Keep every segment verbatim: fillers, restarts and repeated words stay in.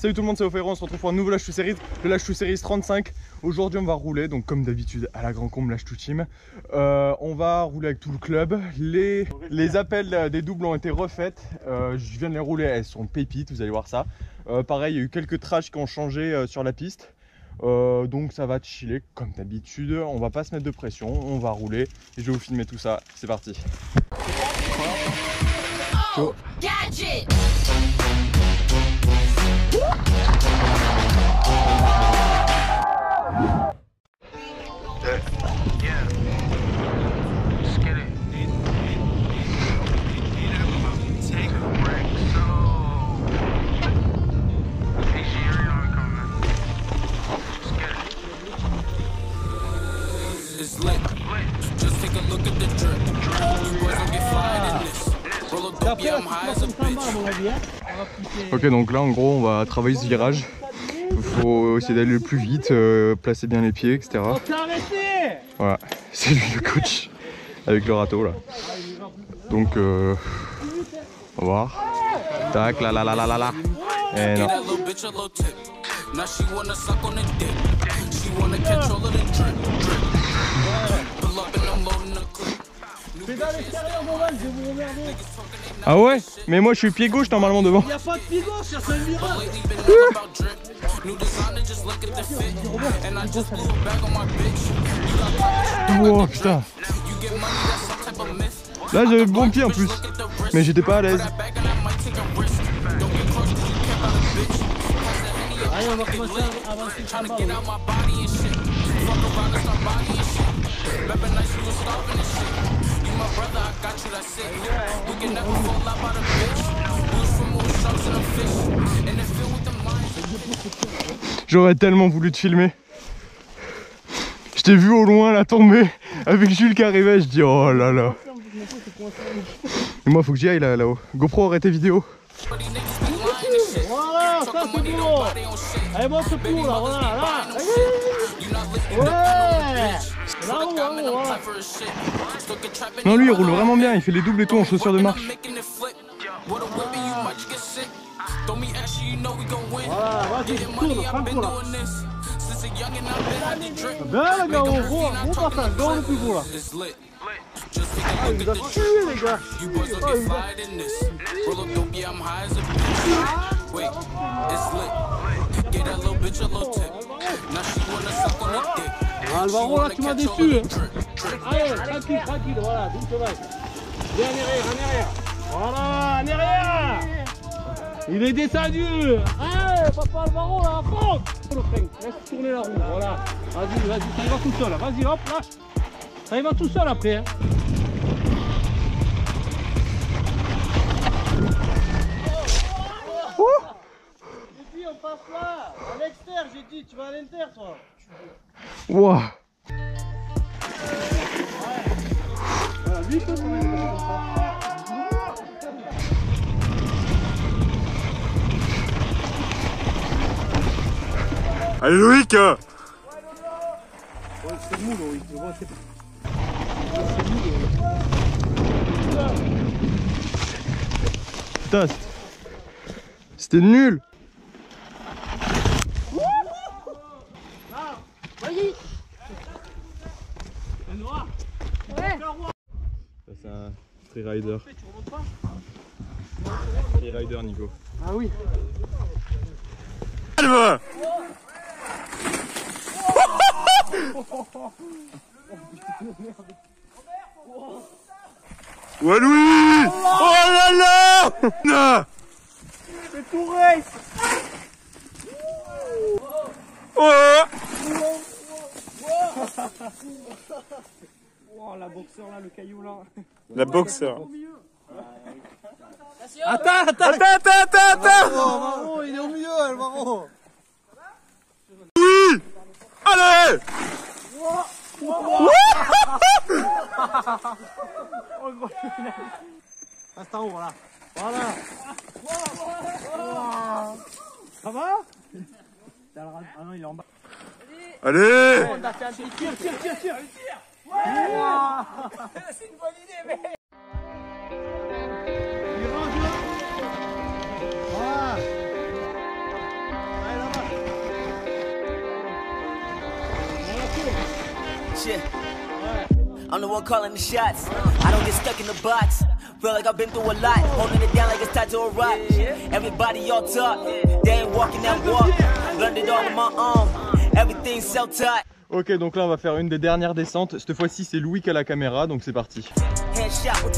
Salut tout le monde, c'est Ophéro, on se retrouve pour un nouveau L H deux Series, le L H deux Series trente-cinq. Aujourd'hui on va rouler, donc comme d'habitude à la Grand Combe, L H deux Team. euh, On va rouler avec tout le club. Les, les appels des doubles ont été refaites, euh, je viens de les rouler, elles sont pépites, vous allez voir ça. euh, Pareil, il y a eu quelques trashs qui ont changé euh, sur la piste. Euh, donc ça va chiller comme d'habitude, on va pas se mettre de pression, on va rouler et je vais vous filmer tout ça, c'est parti. Oh, gadget. Ok, donc là en gros on va travailler ce virage. Il faut essayer d'aller le plus vite, euh, placer bien les pieds, et cetera. Voilà, c'est lui le coach avec le râteau là. Donc euh, on va voir. Tac, là là là là là là. Et non. Ah ouais? Mais moi je suis pied gauche normalement devant. Y'a pas de pied gauche, c'est un miracle. Wow, putain. Là j'avais le bon pied en plus, mais j'étais pas à l'aise. Allez, on va commencer à avancer par là, ouais. J'aurais tellement voulu te filmer. Je t'ai vu au loin là tomber avec Jules qui arrivait, je dis oh là là. Et moi faut que j'y aille là, là-haut. GoPro, arrête tes vidéos. Voilà, ça c'est bon. Allez, monte ce coup là, voilà, là. Ouais. Là-haut, là-haut, voilà. Non, lui il roule vraiment bien, il fait les doubles et tout en chaussures de marche. Voilà, vas-y, tourne, prends le coup là. Bien les gars, on roule, on passe à dans le plus gros là. Ah, il nous a tué les gars. Ah, il nous a tué. Alvaro, là tu m'as déçu. Allez, tranquille, tranquille, voilà, d'où te vas. Viens en arrière, en arrière. Voilà, en arrière. Il est descendu. Allez, papa Alvaro, là, à fond. Laisse tourner la roue, voilà. Vas-y, vas-y, ça y va tout seul, vas-y, hop, lâche. Ça y va tout seul après, hein. Ouh. J'ai dit, on passe là. À l'extérieur, j'ai dit, tu vas à l'intérieur, toi. Wow. Allez Loïc. Ouais, c'est mou Loïc, c'est mou. Putain, c'était nul. C'est un freerider. Freerider Nico. Ah oui. Calme. Ouais Louis. Oh là là. C'est tout race. Oh. Oh la boxeur là, le caillou là. La boxeur. Attends, attends, attends, attends, attends. Alvaro, il est au milieu, Alvaro. Oui. Allez. Reste en haut, voilà. Voilà. Ça va? Ah non, il est en bas. Allez. Tire, tire, tire, tire. Ouais, wow. C'est une bonne idée, mais... Il range là. Voilà. shit. I'm the one calling the shots. I don't get stuck in the box. Feel like I've been through a lot. Holding it down like it's tied to a rock. Everybody all talk. They ain't walking that walk. Learned it all on my own. Everything's self-taught. Ok, donc là on va faire une des dernières descentes. Cette fois-ci c'est Louis qui a la caméra, donc c'est parti. Ouais, c'est un fond.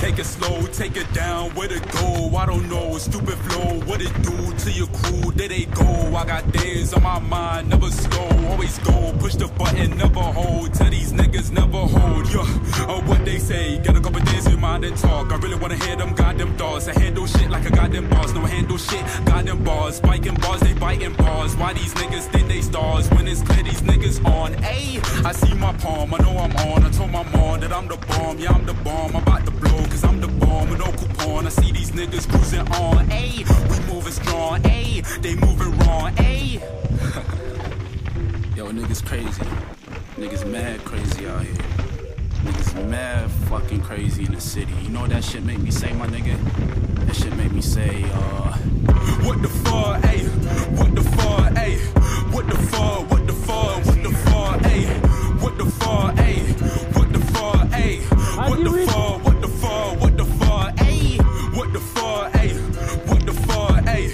Take it slow, take it down, where to go, I don't know, stupid flow, what it do to your crew, there they go, I got days on my mind, never slow, always go, push the button, never hold, tell these niggas never hold, yeah, oh what they say, got a couple days in mind and talk, I really wanna hear them goddamn thoughts, I handle shit like a goddamn boss, no handle shit, goddamn bars, spiking bars, they biting bars, why these niggas think they stars, when it's clear these niggas on, ayy, I see my palm, I know I'm on, I told my mom that I'm the bomb, yeah I'm the bomb, I'm about to blow, cause I'm the bomb with no coupon. I see these niggas cruising on. Ayy, we moving strong. Ayy, they moving wrong. Ayy. Yo, niggas crazy. Niggas mad crazy out here. Niggas mad fucking crazy in the city. You know what that shit make me say, my nigga? That shit make me say, uh. What the fuck, ayy? What the fuck, ayy? What the fuck, what the fuck, what the fuck, ayy? What the fuck, ayy? What the fuck, ayy? What the fuck, what the fuck, what the fuck, ayy? What the fuck, ayy? What the fuck, ayy?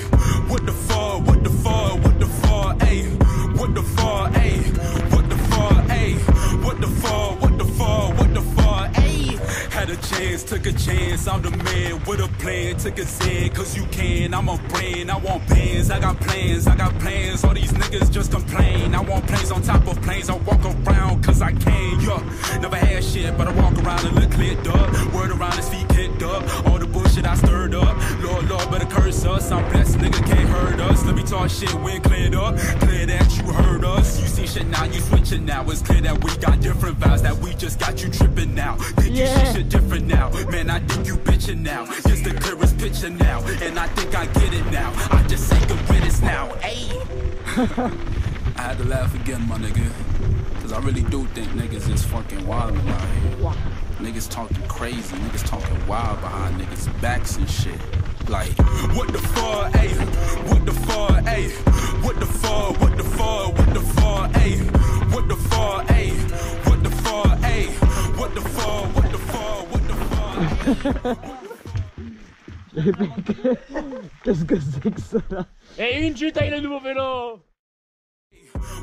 What the fuck, what the fuck, what the fuck, ayy? What the fuck, ayy? What the fuck, ayy? What the fuck, what the fuck, what the fuck, ayy? Had a chance, took a chance, I'm the man with a plan, took a stand, cause you can, I'm a brand, I want bands, I got plans, I got plans, all these niggas just complain, I want planes on top of planes, I walk around cause I can, yeah, never had shit, but I walk around and look lit up, word around his feet kicked up, all the bullshit I stirred up, Lord, Lord, better curse us, I'm blessed, nigga can't hurt us, let me talk shit, we're cleared up, clear that you heard us, you see shit now, you switching now, it's clear that we got different vows, that we just got you tripping now, think you see shit different now, man, I think you bitching now, just the clearest picture now, and I think I get it now, I just say the witness now, ayy. I had to laugh again, my nigga, cause I really do think niggas is fucking wild out here, niggas talking crazy, niggas talking wild behind niggas backs and shit, like, what the fuck, ayy, what the fuck, ayy, what the fuck, what the fuck, what the fuck, ayy, what the fuck, ayy, what the fuck, ayy, what the fuck, what the fuck, what the Qu'est-ce que c'est que ça là? Et une chute avec le nouveau vélo.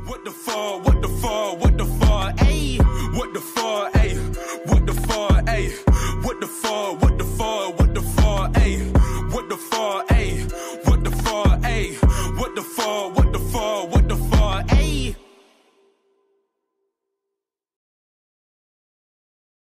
What the fuck, what the fuck, what the fuck, hey, what the fuck, hey, what the fuck, hey.